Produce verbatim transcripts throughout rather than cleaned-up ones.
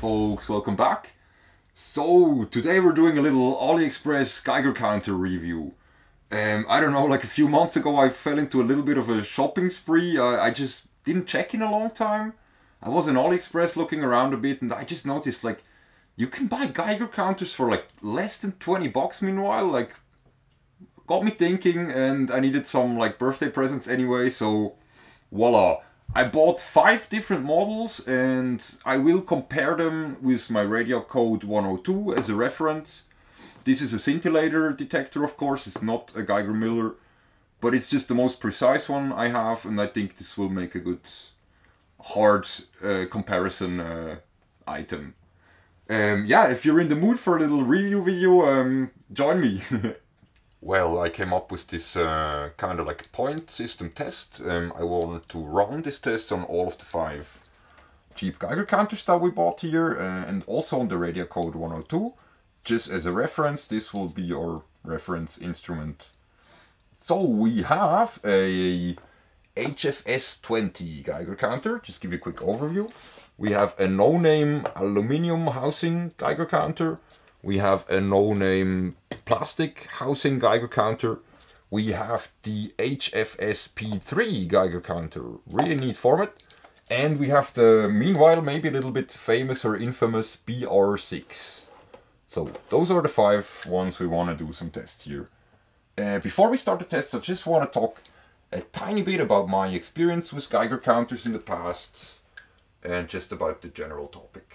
folks, welcome back. So today we're doing a little AliExpress Geiger counter review. Um, I don't know, like a few months ago I fell into a little bit of a shopping spree. I, I just didn't check in a long time. I was in AliExpress looking around a bit and I just noticed like you can buy Geiger counters for like less than twenty bucks meanwhile. Like, got me thinking and I needed some like birthday presents anyway, so voila. I bought five different models and I will compare them with my Radiacode one oh two as a reference. This is a scintillator detector, of course, it's not a Geiger-Müller, but it's just the most precise one I have and I think this will make a good hard uh, comparison uh, item. Um, yeah, if you're in the mood for a little review video, um, join me. Well, I came up with this uh, kind of like point system test. Um, I wanted to run this test on all of the five cheap Geiger counters that we bought here uh, and also on the Radiacode one oh two. Just as a reference, this will be our reference instrument. So we have a H F S twenty Geiger counter. Just give you a quick overview. We have a no-name aluminium housing Geiger counter. We have a no-name plastic housing Geiger counter. We have the H F S P three Geiger counter, really neat format. And we have the, meanwhile, maybe a little bit famous or infamous B R six. So those are the five ones we want to do some tests here. Uh, before we start the test, I just want to talk a tiny bit about my experience with Geiger counters in the past and just about the general topic.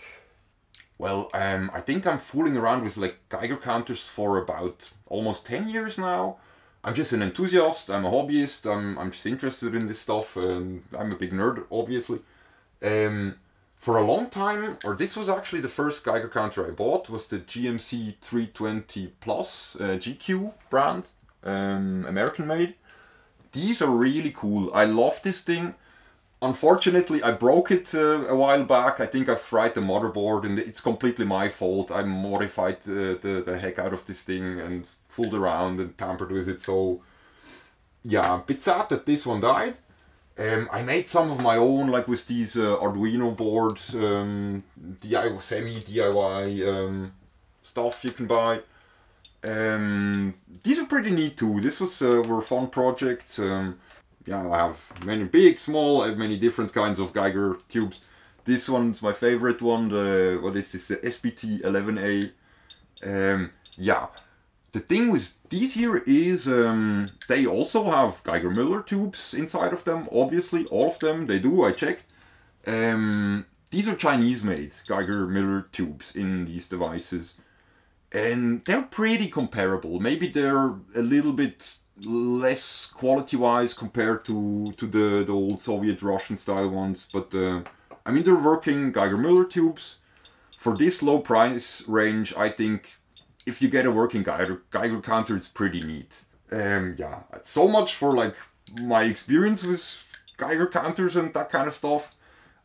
Well, um, I think I'm fooling around with like Geiger counters for about almost ten years now. I'm just an enthusiast, I'm a hobbyist, I'm, I'm just interested in this stuff, and I'm a big nerd, obviously. Um, for a long time, or this was actually the first Geiger counter I bought, was the G M C three twenty Plus, uh, G Q brand, um, American made. These are really cool, I love this thing. Unfortunately, I broke it uh, a while back. I think I fried the motherboard and it's completely my fault. I modified uh, the, the heck out of this thing and fooled around and tampered with it. So yeah, a bit sad that this one died. Um, I made some of my own, like with these uh, Arduino boards, um, D I Y, semi-D I Y um, stuff you can buy. Um, these are pretty neat too. This was uh, were fun projects. Um, Yeah, I have many big, small, I have many different kinds of Geiger tubes. This one's my favorite one, the, what is this, the S B T eleven A. Um, yeah, the thing with these here is um, they also have Geiger-Müller tubes inside of them, obviously, all of them, they do, I checked. Um, these are Chinese-made Geiger-Müller tubes in these devices. And they're pretty comparable, maybe they're a little bit less quality-wise compared to, to the, the old Soviet Russian-style ones, but uh, I mean they're working Geiger-Müller tubes. For this low price range, I think if you get a working Geiger, Geiger counter, it's pretty neat. Um, yeah, so much for like my experience with Geiger counters and that kind of stuff.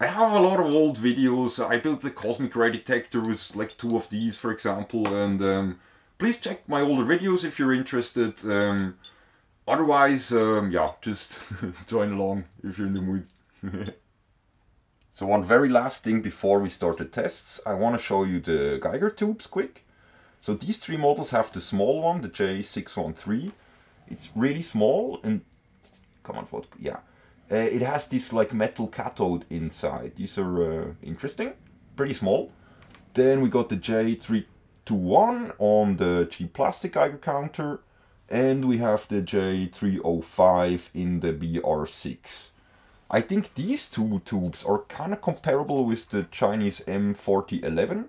I have a lot of old videos. I built a cosmic ray detector with like two of these, for example, and um, please check my older videos if you're interested. Um, Otherwise, um, yeah, just join along if you're in the mood. So one very last thing before we start the tests, I want to show you the Geiger tubes quick. So these three models have the small one, the J six one three. It's really small and, come on, Vodka, yeah. Uh, it has this like metal cathode inside. These are uh, interesting, pretty small. Then we got the J three twenty-one on the cheap plastic Geiger counter. And we have the J three oh five in the B R six. I think these two tubes are kind of comparable with the Chinese M forty eleven.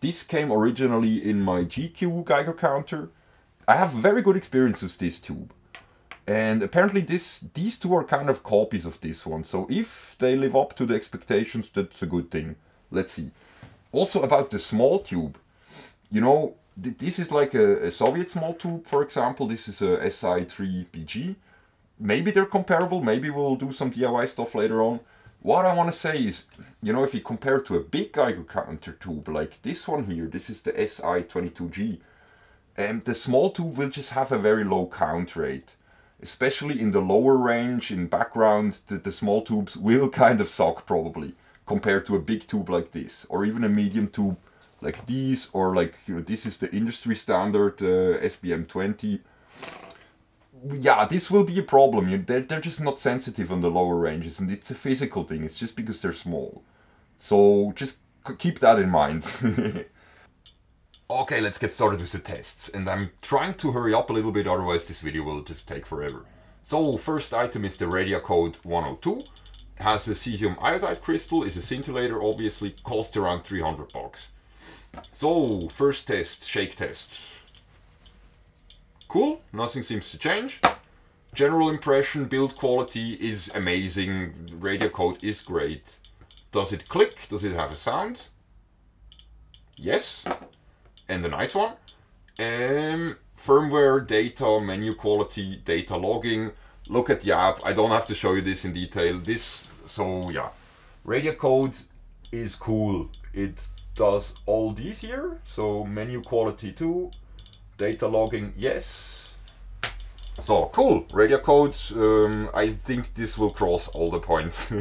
This came originally in my G Q Geiger counter. I have very good experience with this tube. And apparently this, these two are kind of copies of this one. So if they live up to the expectations, that's a good thing. Let's see. Also about the small tube, you know, this is like a, a Soviet small tube, for example. This is a S I three B G. Maybe they're comparable, maybe we'll do some D I Y stuff later on. What I want to say is, you know, if you compare to a big Geiger counter tube, like this one here, this is the S I twenty-two G, and the small tube will just have a very low count rate. Especially in the lower range, in background, the, the small tubes will kind of suck, probably. compared to a big tube like this, or even a medium tube like these, or like, you know, this is the industry standard uh, S B M twenty. Yeah, this will be a problem. You, they're, they're just not sensitive on the lower ranges, and it's a physical thing. It's just because they're small. So just keep that in mind. Okay, let's get started with the tests. And I'm trying to hurry up a little bit, otherwise this video will just take forever. So first item is the Radiacode one oh two. It has a cesium iodide crystal, is a scintillator, obviously, costs around three hundred bucks. So, first test, shake test. Cool, nothing seems to change. General impression, build quality is amazing, Radiacode is great. Does it click? Does it have a sound? Yes. And a nice one. Um, firmware, data, menu quality, data logging. Look at the app. I don't have to show you this in detail. This, so yeah. Radiacode is cool. It does all these here. So menu quality too. Data logging, yes. So cool, Radiacode. Um, I think this will cross all the points.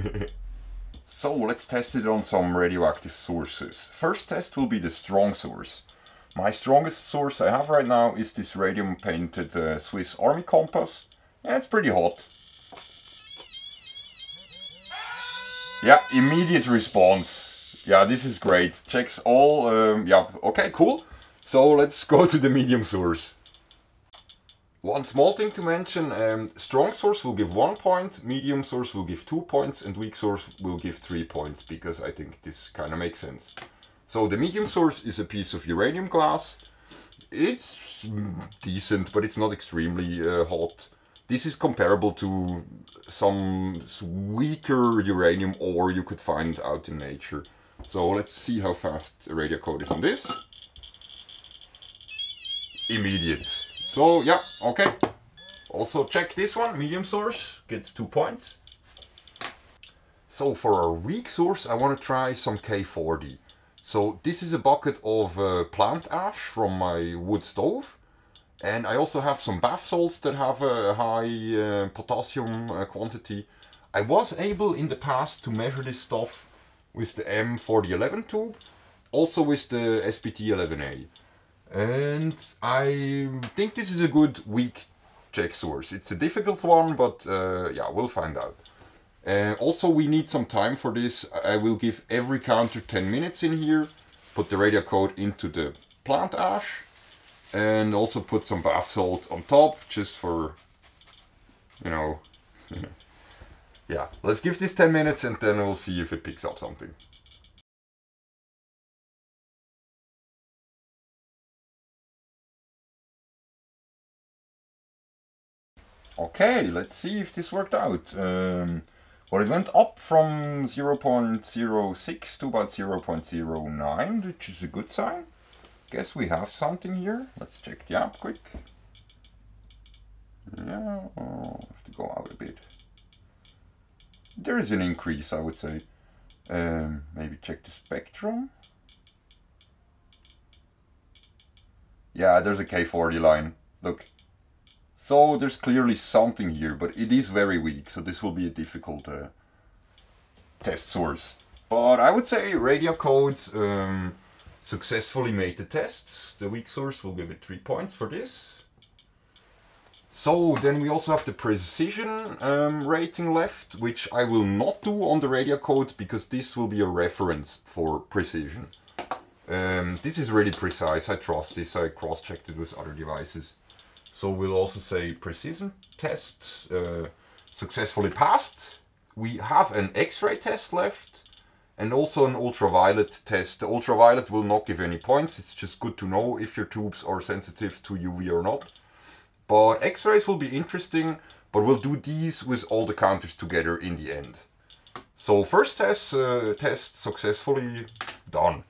So let's test it on some radioactive sources. First test will be the strong source. My strongest source I have right now is this radium painted uh, Swiss Army compass. Yeah, it's pretty hot. Yeah, immediate response. Yeah, this is great. Checks all, um, yeah, okay, cool. So let's go to the medium source. One small thing to mention, um, strong source will give one point, medium source will give two points, and weak source will give three points, because I think this kind of makes sense. So the medium source is a piece of uranium glass. It's decent, but it's not extremely uh, hot. This is comparable to some weaker uranium ore you could find out in nature. So let's see how fast Radiacode is on this. Immediate. So yeah, okay. Also check this one, medium source, gets two points. So for our weak source, I want to try some K forty. So this is a bucket of uh, plant ash from my wood stove. And I also have some bath salts that have a high uh, potassium uh, quantity. I was able in the past to measure this stuff with the M forty eleven tube, also with the S B T eleven A. And I think this is a good weak check source. It's a difficult one, but uh, yeah, we'll find out. Uh, also, we need some time for this. I will give every counter ten minutes in here, put the Radiacode into the plant ash, and also put some bath salt on top, just for, you know, yeah. Let's give this ten minutes and then we'll see if it picks up something. Okay, let's see if this worked out. Um, well, it went up from zero point zero six to about zero point zero nine, which is a good sign. Guess we have something here. Let's check the app quick. Yeah, oh, have to go out a bit. There is an increase, I would say. Um, maybe check the spectrum. Yeah, there's a K forty line. Look. So there's clearly something here, but it is very weak. So this will be a difficult uh, test source. But I would say Radiacode Um, successfully made the tests. The weak source will give it three points for this. So then we also have the precision um, rating left, which I will not do on the Radiacode because this will be a reference for precision. Um, this is really precise. I trust this. I cross-checked it with other devices. So we'll also say precision tests uh, successfully passed. We have an X-ray test left. And also an ultraviolet test. The ultraviolet will not give any points. It's just good to know if your tubes are sensitive to U V or not. But X-rays will be interesting, but we'll do these with all the counters together in the end. So first test, uh, test successfully done.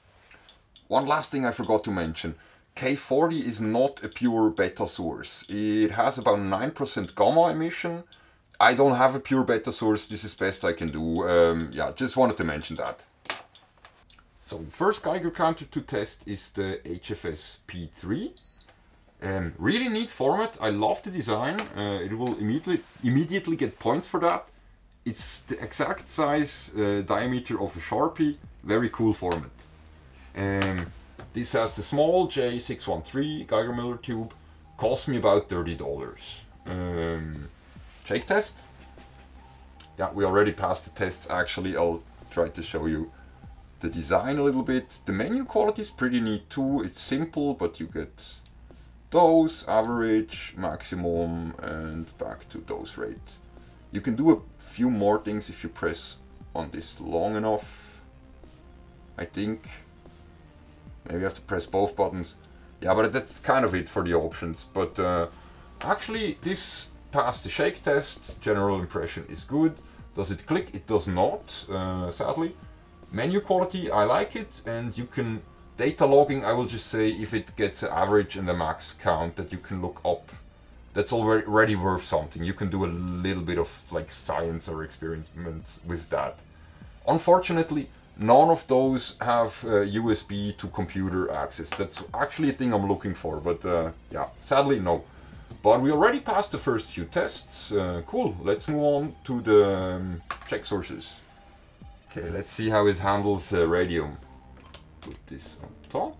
One last thing I forgot to mention. K forty is not a pure beta source. It has about nine percent gamma emission. I don't have a pure beta source, this is best I can do. Um, yeah, just wanted to mention that. So first Geiger counter to test is the H F S P three. Um, really neat format, I love the design. Uh, it will immediately, immediately get points for that. It's the exact size, uh, diameter of a Sharpie, very cool format. Um, this has the small J six one three Geiger-Müller tube, cost me about thirty dollars. Um, shake test. Yeah, we already passed the tests actually. I'll try to show you the design a little bit. The menu quality is pretty neat too. It's simple, but you get dose, average, maximum, and back to dose rate. You can do a few more things if you press on this long enough, I think. Maybe you have to press both buttons. Yeah, but that's kind of it for the options. But uh, actually this passed the shake test. General impression is good. Does it click? It does not, uh, sadly. Menu quality, I like it. And you can, data logging, I will just say, if it gets an average and a max count that you can look up, that's already worth something. You can do a little bit of like science or experiments with that. Unfortunately, none of those have uh, U S B to computer access. That's actually a thing I'm looking for, but uh, yeah, sadly no. But we already passed the first few tests. Uh, cool, let's move on to the um, check sources. Okay, let's see how it handles uh, radium. Put this on top.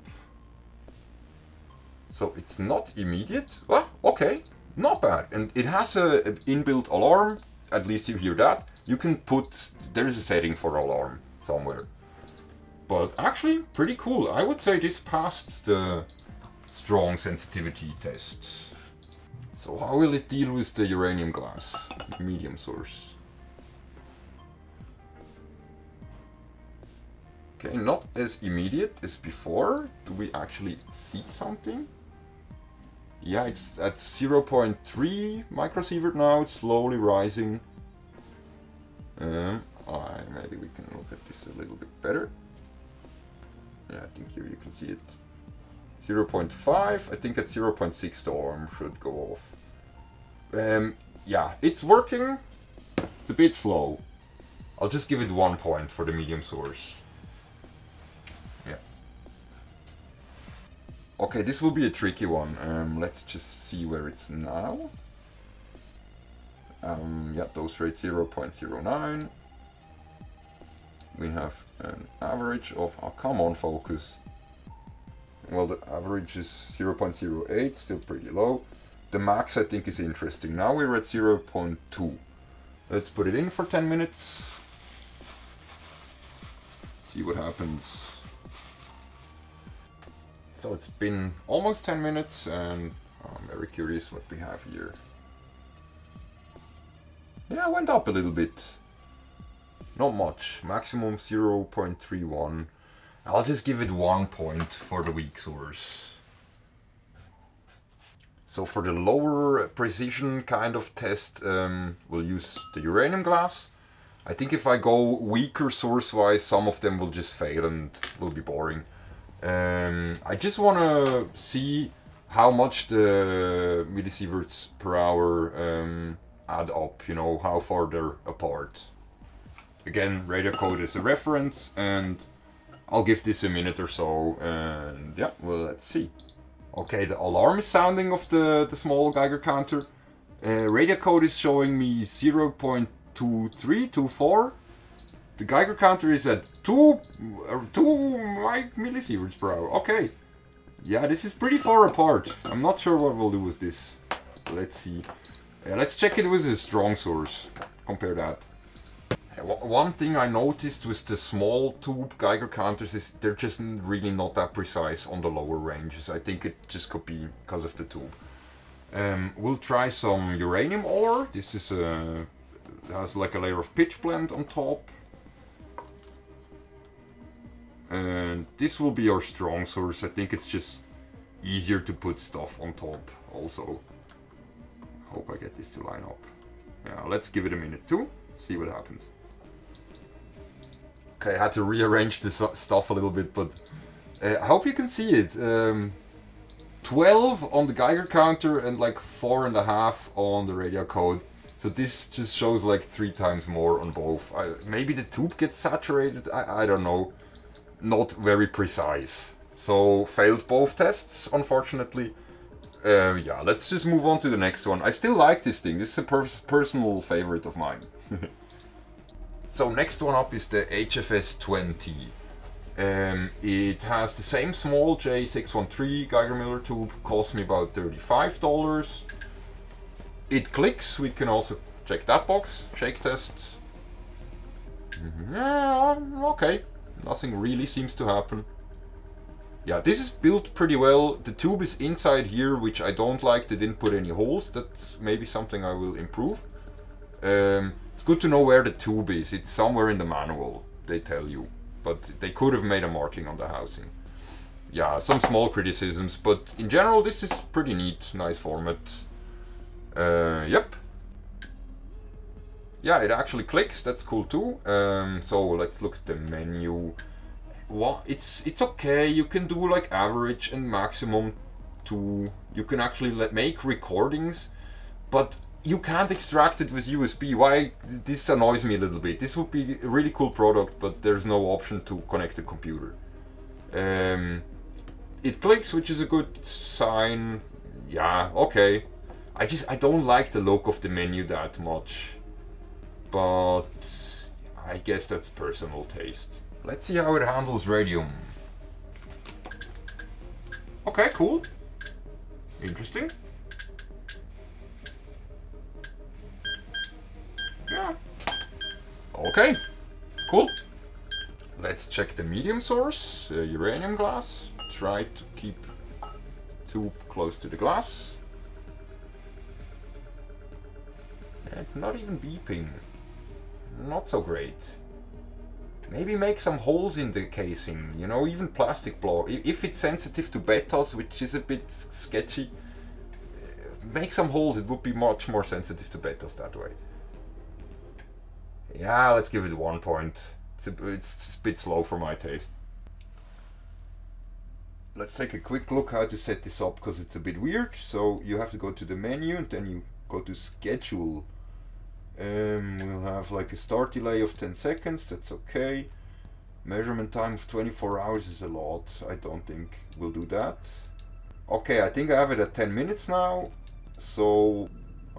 So it's not immediate. Well, okay. Not bad, and it has a, a inbuilt alarm, at least you hear that. You can put, there is a setting for alarm somewhere. But actually, pretty cool. I would say this passed the strong sensitivity test. So how will it deal with the uranium glass? Medium source. Okay, not as immediate as before. Do we actually see something? Yeah, it's at zero point three microsievert now, it's slowly rising. Um, I, maybe we can look at this a little bit better. Yeah, I think here you can see it. zero point five, I think at zero point six the alarm should go off. Um, yeah, it's working. It's a bit slow. I'll just give it one point for the medium source. Okay, this will be a tricky one. Um, let's just see where it's now. Um, yeah, dose rate zero point zero nine. We have an average of... Oh, come on, focus. Well, the average is zero point zero eight, still pretty low. The max, I think, is interesting. Now we're at zero point two. Let's put it in for ten minutes. See what happens. So it's been almost ten minutes and I'm very curious what we have here. Yeah, it went up a little bit. Not much. Maximum zero point three one. I'll just give it one point for the weak source. So for the lower precision kind of test, um, we'll use the uranium glass. I think if I go weaker source-wise, some of them will just fail and will be boring. Um, I just want to see how much the millisieverts per hour um, add up, you know, how far they're apart. Again, Radiacode is a reference and I'll give this a minute or so and yeah, well, let's see. Okay, the alarm is sounding of the, the small Geiger counter. Uh, Radiacode is showing me zero point two three two four. The Geiger counter is at two, uh, two millisieverts per hour. Okay. Yeah, this is pretty far apart. I'm not sure what we'll do with this. Let's see. Uh, let's check it with a strong source. Compare that. Uh, one thing I noticed with the small tube Geiger counters is they're just really not that precise on the lower ranges. I think it just could be because of the tube. Um, we'll try some uranium ore. This is a, it has like a layer of pitch blend on top. And this will be our strong source. I think it's just easier to put stuff on top also. Hope I get this to line up. Yeah, let's give it a minute too, see what happens. Okay, I had to rearrange this stuff a little bit, but uh, I hope you can see it. Um, twelve on the Geiger counter and like four and a half on the Radiacode. So this just shows like three times more on both. I, maybe the tube gets saturated, I, I don't know. Not very precise. So failed both tests, unfortunately. Uh, yeah, let's just move on to the next one. I still like this thing. This is a per personal favorite of mine. So next one up is the H F S twenty. Um, it has the same small J six one three Geiger-Müller tube, cost me about thirty-five dollars. It clicks, we can also check that box, shake test. Yeah, okay, nothing really seems to happen. Yeah, this is built pretty well. The tube is inside here, which I don't like. They didn't put any holes. That's maybe something I will improve. Um, it's good to know where the tube is. It's somewhere in the manual, they tell you. But they could have made a marking on the housing. Yeah, some small criticisms, but in general this is pretty neat, nice format. Uh, yep. Yeah, it actually clicks, that's cool too. Um, so let's look at the menu. Well, it's, it's okay, you can do like average and maximum too. You can actually let, make recordings, but you can't extract it with U S B. Why? This annoys me a little bit. This would be a really cool product, but there's no option to connect a computer. Um, it clicks, which is a good sign. Yeah, okay. I just, I don't like the look of the menu that much, but I guess that's personal taste. Let's see how it handles radium. Okay, cool. Interesting. Yeah. Okay, cool. Let's check the medium source, uh, uranium glass. Try to keep tube close to the glass. It's not even beeping. Not so great. Maybe make some holes in the casing, you know, even plastic blow. If it's sensitive to betas, which is a bit sketchy, make some holes. It would be much more sensitive to betas that way. Yeah, let's give it one point. It's a, it's a bit slow for my taste. Let's take a quick look how to set this up, because it's a bit weird. So you have to go to the menu and then you go to schedule. Um, we'll have like a start delay of ten seconds, that's okay. Measurement time of twenty-four hours is a lot. I don't think we'll do that. Okay, I think I have it at ten minutes now. So,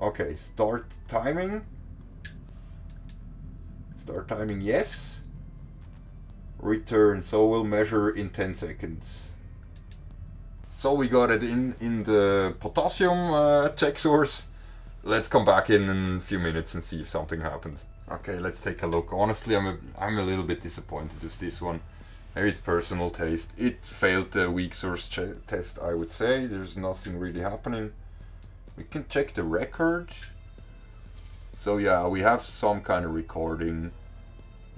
okay, start timing. Start timing, yes. Return, so we'll measure in ten seconds. So we got it in, in the potassium uh, check source. Let's come back in in a few minutes and see if something happens. Okay, let's take a look. Honestly, I'm a, I'm a little bit disappointed with this one. Maybe it's personal taste. It failed the weak source test, I would say. There's nothing really happening. We can check the record. So yeah, we have some kind of recording.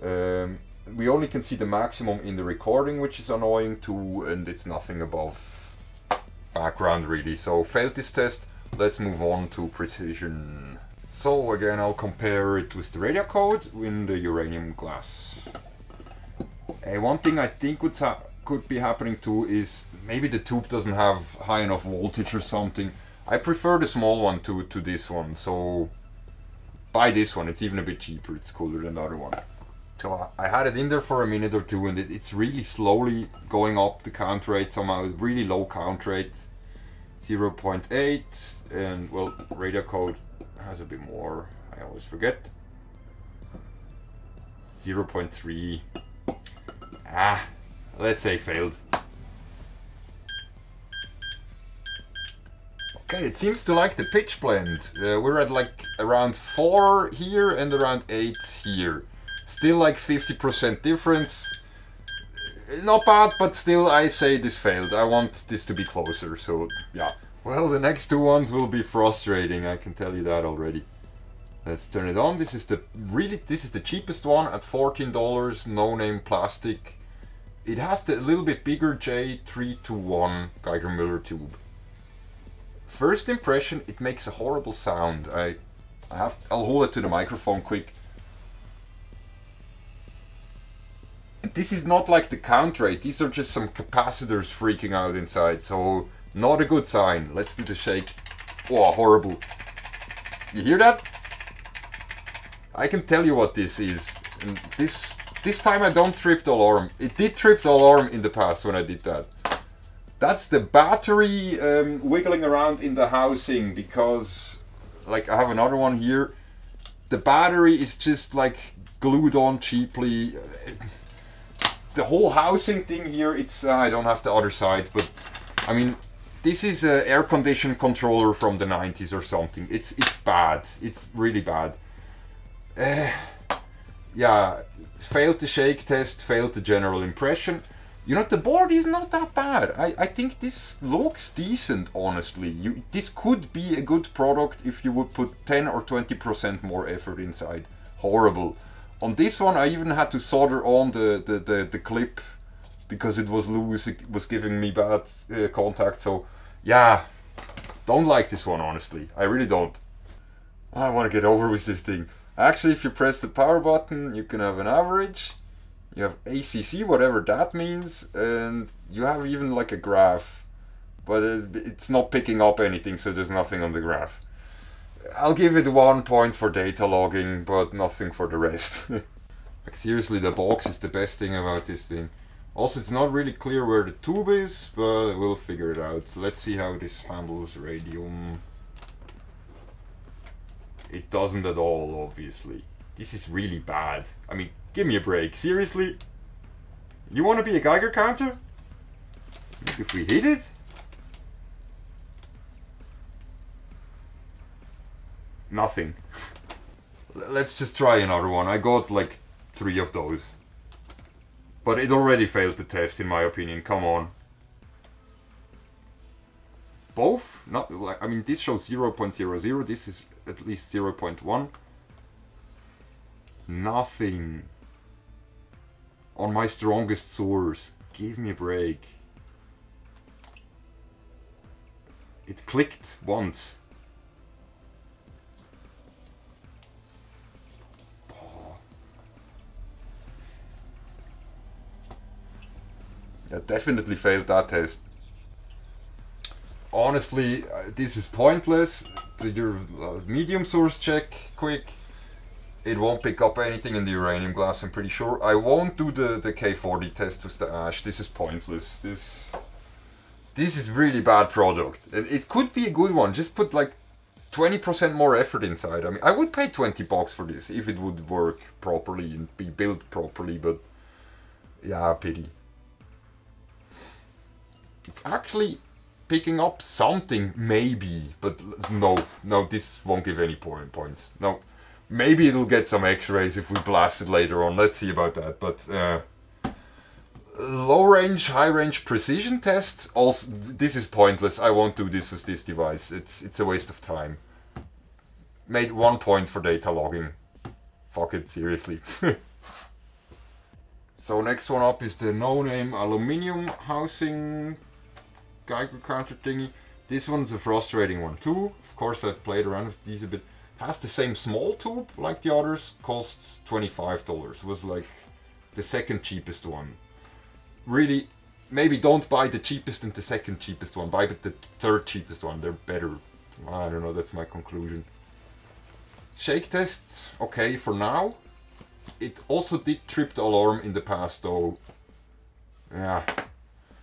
Um, we only can see the maximum in the recording, which is annoying too, and it's nothing above background really. So failed this test. Let's move on to precision. So again, I'll compare it with the Radiacode in the uranium glass. Uh, one thing I think would ha could be happening too is maybe the tube doesn't have high enough voltage or something. I prefer the small one to, to this one, so buy this one. It's even a bit cheaper, it's cooler than the other one. So I had it in there for a minute or two and it, it's really slowly going up the count rate somehow, really low count rate. zero point eight, and well, Radiacode has a bit more, I always forget. zero point three. Ah, let's say failed. Okay, it seems to like the pitch blend. Uh, we're at like around four here and around eight here. Still like fifty percent difference. Not bad, but still I say this failed. I want this to be closer, so yeah. Well, the next two ones will be frustrating, I can tell you that already. Let's turn it on. This is the really this is the cheapest one at fourteen dollars, no name plastic. It has the little bit bigger J three twenty-one Geiger-Müller tube. First impression, it makes a horrible sound. I I have I'll hold it to the microphone quick. This is not like the count rate, these are just some capacitors freaking out inside, so not a good sign. Let's do the shake. Oh, horrible. You hear that? I can tell you what this is. And this this time I don't trip the alarm. It did trip the alarm in the past when I did that. That's the battery um, wiggling around in the housing, because like I have another one here. The battery is just like glued on cheaply. The whole housing thing here, it's uh, I don't have the other side, but I mean, this is an air condition controller from the nineties or something. It's it's bad. It's really bad. Uh, yeah, failed the shake test, failed the general impression. You know, the board is not that bad. I, I think this looks decent, honestly. You, this could be a good product if you would put ten or twenty percent more effort inside. Horrible. On this one, I even had to solder on the, the, the, the clip because it was loose. It was giving me bad uh, contact. So yeah, don't like this one, honestly. I really don't. I want to get over with this thing. Actually, if you press the power button, you can have an average. You have A C C, whatever that means, and you have even like a graph, but it, it's not picking up anything, so there's nothing on the graph. I'll give it one point for data logging, but nothing for the rest. Like seriously, the box is the best thing about this thing. Also, it's not really clear where the tube is, but we'll figure it out. Let's see how this handles radium. It doesn't at all, obviously. This is really bad. I mean, give me a break, seriously? You want to be a Geiger counter? If we hit it? Nothing. Let's just try another one. I got like three of those. But it already failed the test, in my opinion. Come on. Both? Not, I mean, this shows zero point zero zero, this is at least zero point one. Nothing. On my strongest source. Give me a break. It clicked once. Oh. I definitely failed that test. Honestly, this is pointless. Do your medium source check quick. It won't pick up anything in the uranium glass, I'm pretty sure. I won't do the, the K forty test with the ash. This is pointless. This this is really bad product. It, it could be a good one. Just put like twenty percent more effort inside. I mean, I would pay twenty bucks for this if it would work properly and be built properly, but yeah, pity. It's actually picking up something, maybe, but no, no, this won't give any point points. No. Maybe it'll get some x-rays if we blast it later on, let's see about that, but uh, low-range, high-range precision tests, also, this is pointless, I won't do this with this device, it's it's a waste of time. Made one point for data logging, fuck it, seriously. So next one up is the no-name aluminium housing Geiger counter thingy. This one's a frustrating one too, of course I played around with these a bit. Has the same small tube like the others, costs twenty-five dollars, was like the second cheapest one. Really, maybe don't buy the cheapest and the second cheapest one, buy the third cheapest one, they're better. I don't know, that's my conclusion. Shake tests, okay for now. It also did trip the alarm in the past though. Yeah.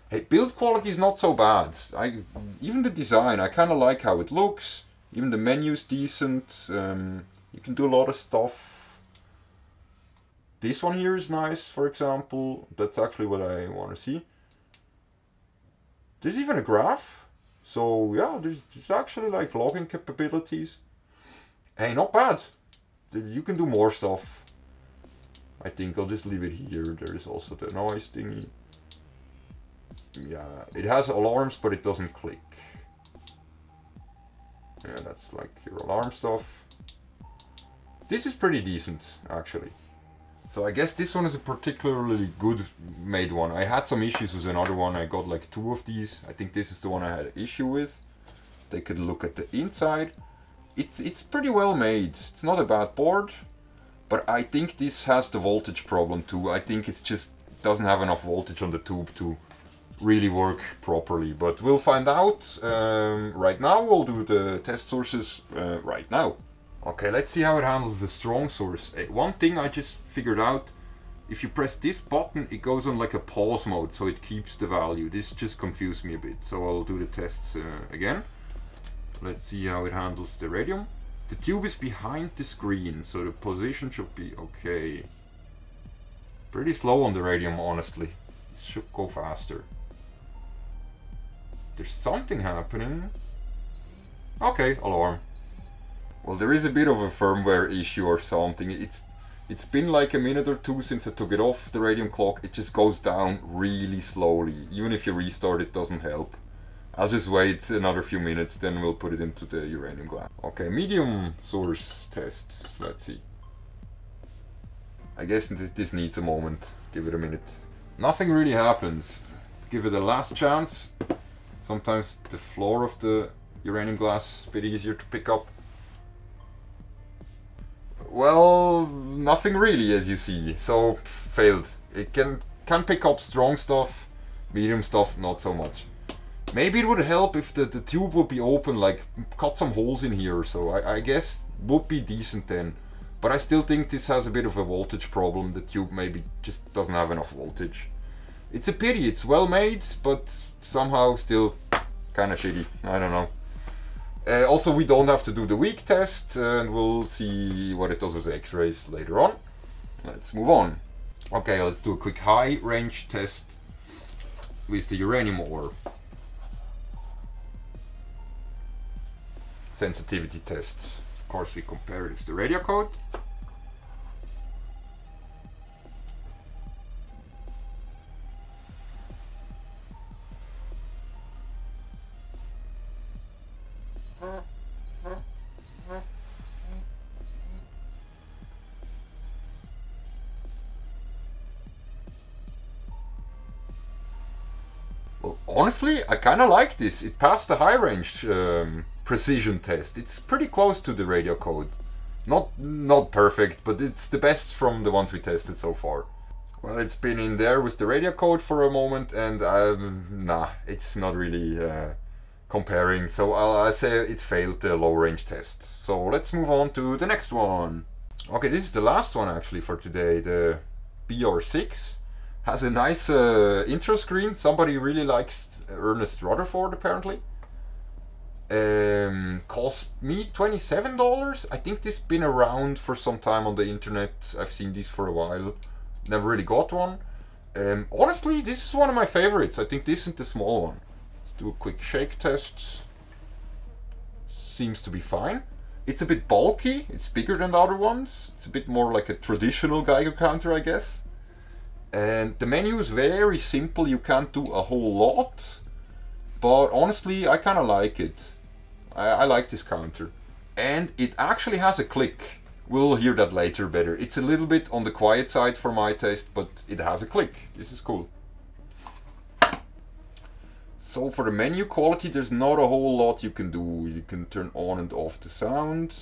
Hey, build quality is not so bad. I, even the design, I kind of like how it looks. Even the menu's decent, um, you can do a lot of stuff. This one here is nice, for example. That's actually what I want to see. There's even a graph. So yeah, there's, there's actually like logging capabilities. Hey, not bad. You can do more stuff. I think I'll just leave it here. There is also the noise thingy. Yeah, it has alarms, but it doesn't click. Yeah, that's like your alarm stuff. This is pretty decent, actually. So I guess this one is a particularly good made one. I had some issues with another one. I got like two of these. I think this is the one I had an issue with. They could look at the inside. It's, it's pretty well made. It's not a bad board. But I think this has the voltage problem too. I think it's just doesn't have enough voltage on the tube to really work properly, but we'll find out. Um, right now we'll do the test sources uh, right now. Okay, let's see how it handles the strong source. Uh, one thing I just figured out, if you press this button it goes on like a pause mode, so it keeps the value. This just confused me a bit, so I'll do the tests uh, again. Let's see how it handles the radium. The tube is behind the screen, so the position should be okay. Pretty slow on the radium, honestly. It should go faster. There's something happening. Okay, alarm. Well, there is a bit of a firmware issue or something. It's It's been like a minute or two since I took it off the radium clock. It just goes down really slowly. Even if you restart, it doesn't help. I'll just wait another few minutes, then we'll put it into the uranium glass. Okay, medium source tests. Let's see. I guess this needs a moment. Give it a minute. Nothing really happens. Let's give it a last chance. Sometimes the floor of the uranium glass is a bit easier to pick up. Well, nothing really, as you see, so failed. It can can pick up strong stuff, medium stuff, not so much. Maybe it would help if the, the tube would be open, like cut some holes in here or so. I, I guess would be decent then. But I still think this has a bit of a voltage problem. The tube maybe just doesn't have enough voltage. It's a pity, it's well made, but somehow still kind of shitty, I don't know. Uh, also, we don't have to do the weak test, uh, and we'll see what it does with the x-rays later on. Let's move on. Okay, let's do a quick high range test with the uranium ore. Sensitivity test. Of course, we compare it to the Radiacode. Honestly, I kind of like this. It passed the high range um, precision test. It's pretty close to the Radiacode. Not not perfect, but it's the best from the ones we tested so far. Well, it's been in there with the Radiacode for a moment, and um, nah, it's not really uh, comparing. So I'll, I'll say it failed the low range test. So let's move on to the next one. Okay, this is the last one actually for today, the B R six. Has a nice uh, intro screen. Somebody really likes Ernest Rutherford apparently. Um, cost me twenty-seven dollars. I think this has been around for some time on the internet. I've seen these for a while. Never really got one. Um, honestly, this is one of my favorites. I think this isn't the small one. Let's do a quick shake test. Seems to be fine. It's a bit bulky. It's bigger than the other ones. It's a bit more like a traditional Geiger counter, I guess. And the menu is very simple, you can't do a whole lot, but honestly I kind of like it. I, I like this counter. And it actually has a click. We'll hear that later better. It's a little bit on the quiet side for my taste, but it has a click. This is cool. So for the menu quality there's not a whole lot you can do. You can turn on and off the sound.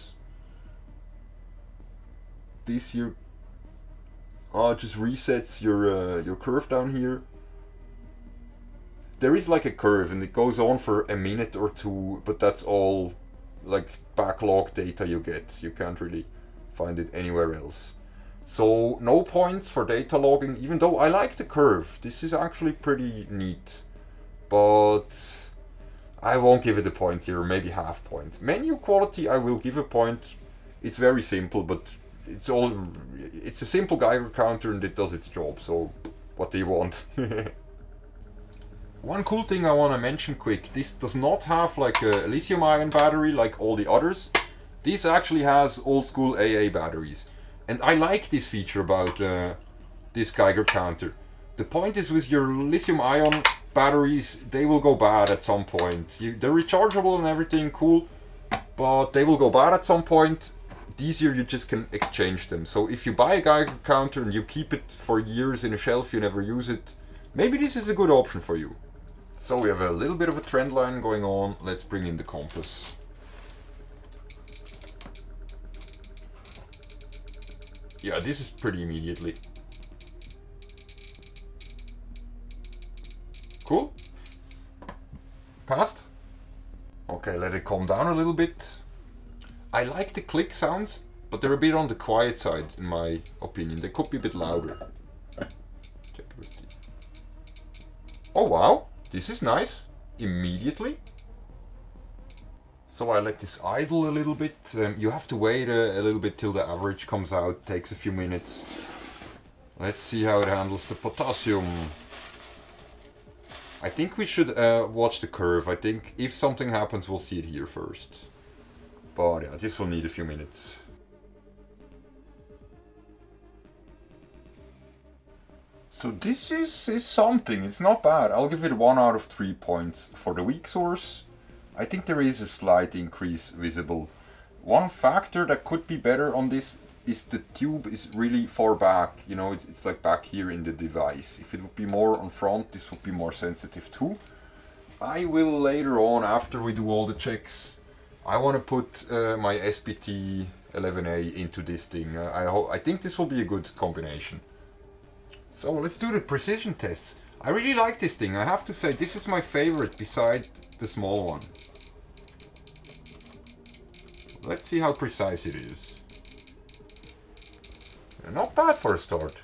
This here Uh, just resets your uh, your curve down here. There is like a curve and it goes on for a minute or two, but that's all like backlog data you get. You can't really find it anywhere else. So no points for data logging, even though I like the curve. This is actually pretty neat, but I won't give it a point here, maybe half point. Menu quality I will give a point. It's very simple, but It's all. It's a simple Geiger counter and it does its job, so what do you want? One cool thing I want to mention quick, this does not have like a lithium-ion battery like all the others. This actually has old-school A A batteries. And I like this feature about uh, this Geiger counter. The point is with your lithium-ion batteries, they will go bad at some point. You, they're rechargeable and everything, cool, but they will go bad at some point. These here you just can exchange them. So if you buy a Geiger counter and you keep it for years in a shelf, you never use it, maybe this is a good option for you. So we have a little bit of a trend line going on. Let's bring in the compass. Yeah, this is pretty immediately. Cool. Passed. Okay, let it calm down a little bit. I like the click sounds, but they're a bit on the quiet side, in my opinion. They could be a bit louder. Check with the... Oh wow, this is nice. Immediately. So I let this idle a little bit. Um, you have to wait a, a little bit till the average comes out, takes a few minutes. Let's see how it handles the potassium. I think we should uh, watch the curve. I think if something happens, we'll see it here first. But yeah, this will need a few minutes. So this is, is something, it's not bad. I'll give it one out of three points for the weak source. I think there is a slight increase visible. One factor that could be better on this is the tube is really far back. You know, it's, it's like back here in the device. If it would be more on front, this would be more sensitive too. I will later on, after we do all the checks, I want to put uh, my S B T eleven A into this thing. Uh, I, ho I think this will be a good combination. So let's do the precision tests. I really like this thing. I have to say, this is my favorite beside the small one. Let's see how precise it is. Not bad for a start.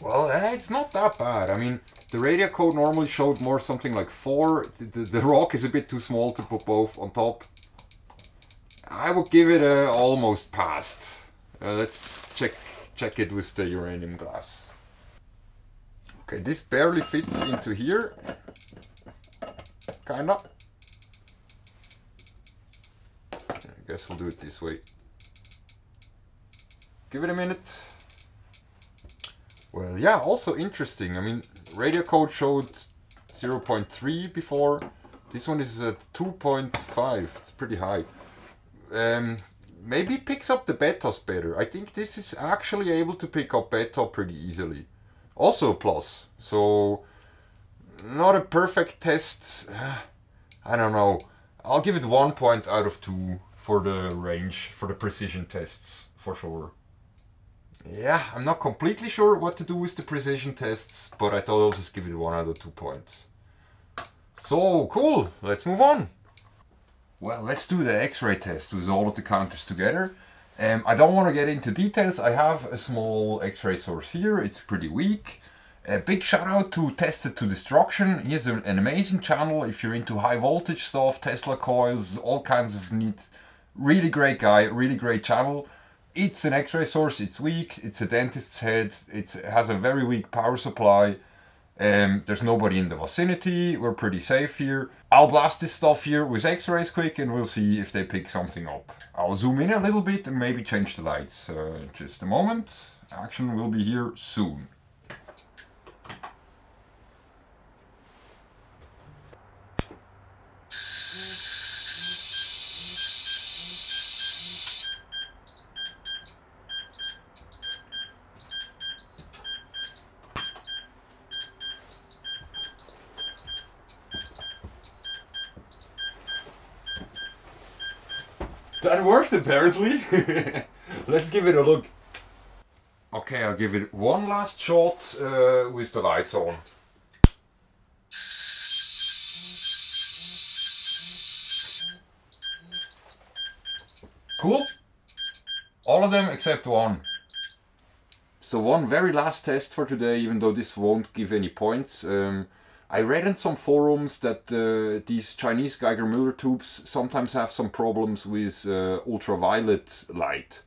Well, eh, it's not that bad. I mean, the Radiacode normally showed more something like four. The, the, the rock is a bit too small to put both on top. I would give it a almost passed. Uh, let's check check it with the uranium glass. Okay, this barely fits into here. Kinda. I guess we'll do it this way. Give it a minute. Well, yeah, also interesting. I mean, Radiacode showed zero point three before. This one is at two point five. It's pretty high. Um, maybe it picks up the betas better. I think this is actually able to pick up beta pretty easily. Also a plus. So, not a perfect test. I don't know. I'll give it one point out of two for the range, for the precision tests, for sure. Yeah, I'm not completely sure what to do with the precision tests, but I thought I'll just give it one out of two points. So, cool, let's move on. Well, let's do the X-ray test with all of the counters together. Um, I don't want to get into details. I have a small X-ray source here, it's pretty weak. A big shout out to Tested to Destruction. He has an amazing channel if you're into high voltage stuff, Tesla coils, all kinds of neat. Really great guy, really great channel. It's an X-ray source, it's weak, it's a dentist's head, it's, it has a very weak power supply. Um, there's nobody in the vicinity, we're pretty safe here. I'll blast this stuff here with X-rays quick and we'll see if they pick something up. I'll zoom in a little bit and maybe change the lights. Uh, just a moment, action will be here soon. That worked apparently. Let's give it a look. Okay, I'll give it one last shot uh, with the lights on. Cool. All of them except one. So one very last test for today, even though this won't give any points. Um, I read in some forums that uh, these Chinese Geiger-Müller tubes sometimes have some problems with uh, ultraviolet light.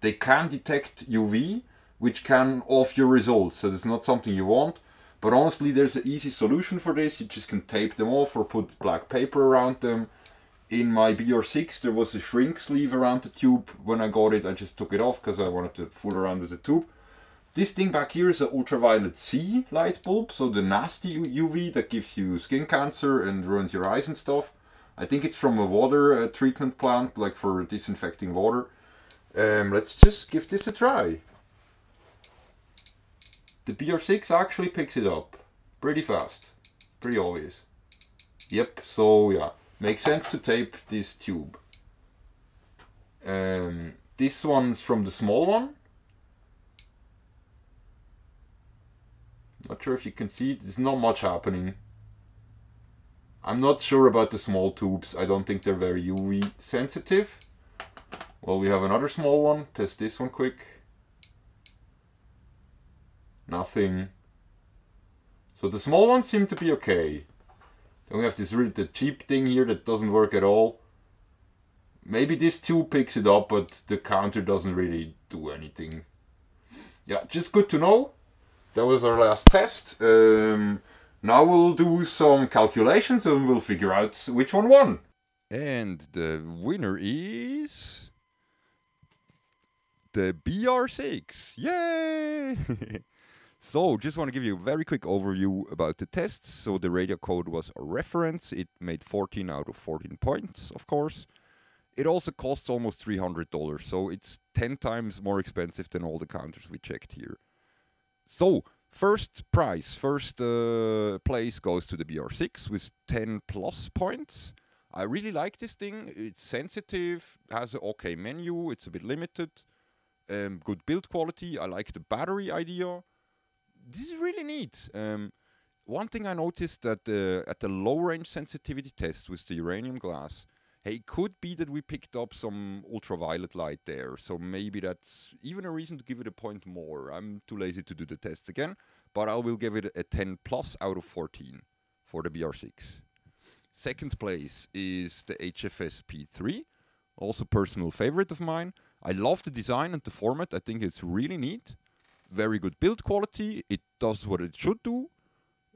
They can detect U V, which can off your results, so that's not something you want. But honestly, there's an easy solution for this. You just can tape them off or put black paper around them. In my B R six, there was a shrink sleeve around the tube. When I got it, I just took it off because I wanted to fool around with the tube. This thing back here is an ultraviolet C light bulb, so the nasty U V that gives you skin cancer and ruins your eyes and stuff. I think it's from a water uh, treatment plant, like for disinfecting water. Um, let's just give this a try. The B R six actually picks it up pretty fast, pretty obvious. Yep, so yeah, makes sense to tape this tube. Um, this one's from the small one. Not sure if you can see it, there's not much happening. I'm not sure about the small tubes, I don't think they're very U V sensitive. Well, we have another small one, test this one quick. Nothing. So the small ones seem to be okay. Then we have this really the cheap thing here that doesn't work at all. Maybe this too picks it up, but the counter doesn't really do anything. Yeah, just good to know. That was our last test. Um, now we'll do some calculations and we'll figure out which one won. And the winner is the B R six. Yay! So, just want to give you a very quick overview about the tests. So, the Radiacode was a reference. It made fourteen out of fourteen points, of course. It also costs almost three hundred dollars, so it's ten times more expensive than all the counters we checked here. So, first prize, first uh, place goes to the B R six with ten plus points. I really like this thing. It's sensitive, has an okay menu, it's a bit limited, um, good build quality. I like the battery idea. This is really neat. Um, one thing I noticed that uh, at the low-range sensitivity test with the uranium glass, hey, it could be that we picked up some ultraviolet light there, so maybe that's even a reason to give it a point more. I'm too lazy to do the tests again, but I will give it a ten plus out of fourteen for the B R six. Second place is the H F S P three, also personal favorite of mine. I love the design and the format. I think it's really neat. Very good build quality, it does what it should do.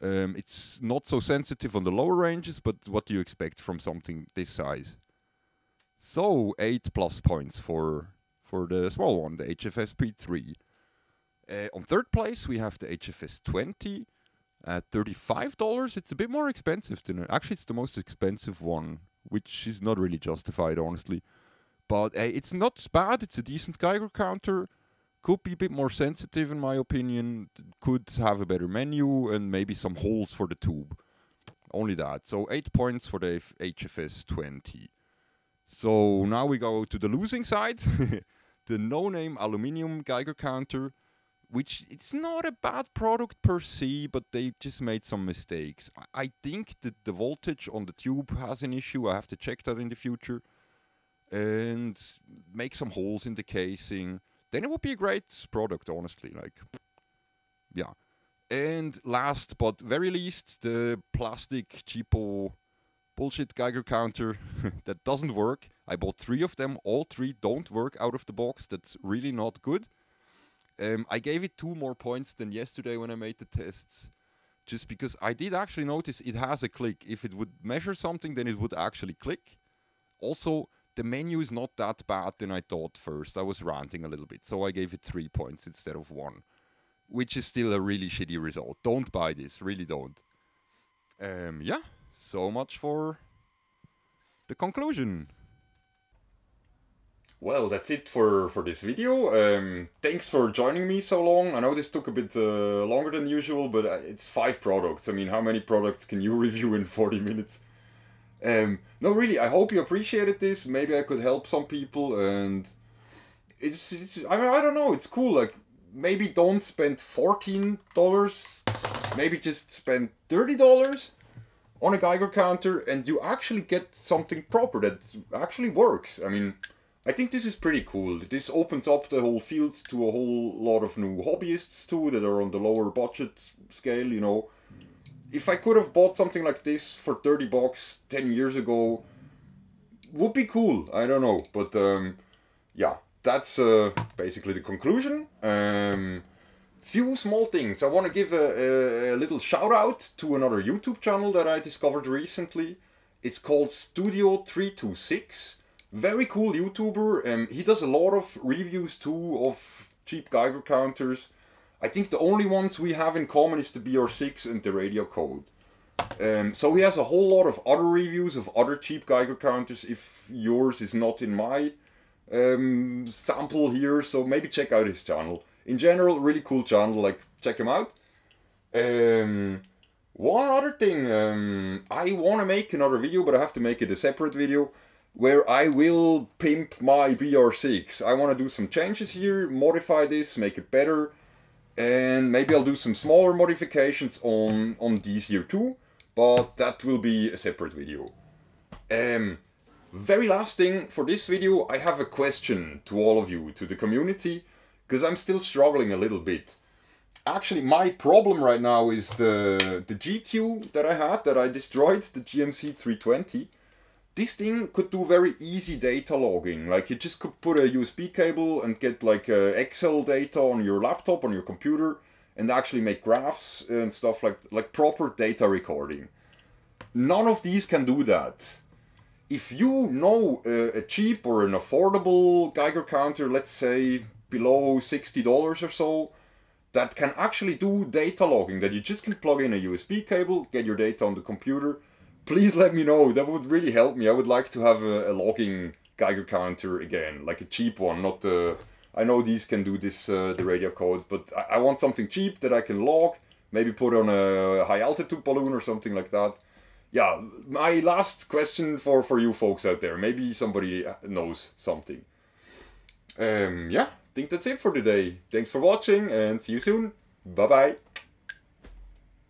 Um, it's not so sensitive on the lower ranges, but what do you expect from something this size? So, eight plus points for, for the small one, the H F S P three. Uh, on third place, we have the H F S twenty at thirty-five dollars. It's a bit more expensive than... Actually, it's the most expensive one, which is not really justified, honestly. But uh, it's not bad, it's a decent Geiger counter. Could be a bit more sensitive, in my opinion, could have a better menu, and maybe some holes for the tube. Only that. So eight points for the H F S twenty. So now we go to the losing side. The no-name aluminium Geiger counter, which it's not a bad product per se, but they just made some mistakes. I, I think that the voltage on the tube has an issue. I have to check that in the future. And make some holes in the casing. Then it would be a great product, honestly, like, yeah. And last but very least, the plastic cheapo bullshit Geiger counter that doesn't work. I bought three of them, all three don't work out of the box, that's really not good. Um, I gave it two more points than yesterday when I made the tests, just because I did actually notice it has a click. If it would measure something, then it would actually click. Also, the menu is not that bad than I thought first. I was ranting a little bit, so I gave it three points instead of one, which is still a really shitty result. Don't buy this, really don't. Um, yeah, so much for the conclusion. Well, that's it for, for this video. Um, thanks for joining me so long. I know this took a bit uh, longer than usual, but it's five products. I mean, how many products can you review in forty minutes? Um, no, really, I hope you appreciated this. Maybe I could help some people, and it's, it's I mean, I don't know, it's cool. Like, maybe don't spend fourteen dollars, maybe just spend thirty dollars on a Geiger counter, and you actually get something proper that actually works. I mean, I think this is pretty cool. This opens up the whole field to a whole lot of new hobbyists, too, that are on the lower budget scale, you know. If I could have bought something like this for thirty bucks ten years ago, would be cool. I don't know, but um, yeah, that's uh, basically the conclusion. Um, few small things. I want to give a, a, a little shout out to another YouTube channel that I discovered recently. It's called Studio three two six. Very cool YouTuber. Um, he does a lot of reviews too of cheap Geiger counters. I think the only ones we have in common is the B R six and the Radiacode. Um, so he has a whole lot of other reviews of other cheap Geiger counters if yours is not in my um, sample here. So maybe check out his channel. In general, really cool channel, like check him out. Um, one other thing, um, I want to make another video, but I have to make it a separate video, where I will pimp my B R six. I want to do some changes here, modify this, make it better. And maybe I'll do some smaller modifications on, on these here too, but that will be a separate video. Um, very last thing for this video, I have a question to all of you, to the community, because I'm still struggling a little bit. actually my problem right now is the, the G Q that I had, that I destroyed, the G M C three twenty. This thing could do very easy data logging. Like, you just could put a U S B cable and get like uh, Excel data on your laptop, on your computer, and actually make graphs and stuff like, like proper data recording. None of these can do that. If you know uh, a cheap or an affordable Geiger counter, let's say below sixty dollars or so, that can actually do data logging, that you just can plug in a U S B cable, get your data on the computer, please let me know. That would really help me. I would like to have a, a logging Geiger counter again, like a cheap one, not the... I know these can do this, uh, the Radiacode, but I, I want something cheap that I can log, maybe put on a high altitude balloon or something like that. Yeah, my last question for, for you folks out there, maybe somebody knows something. Um, yeah, I think that's it for today. Thanks for watching and see you soon. Bye-bye.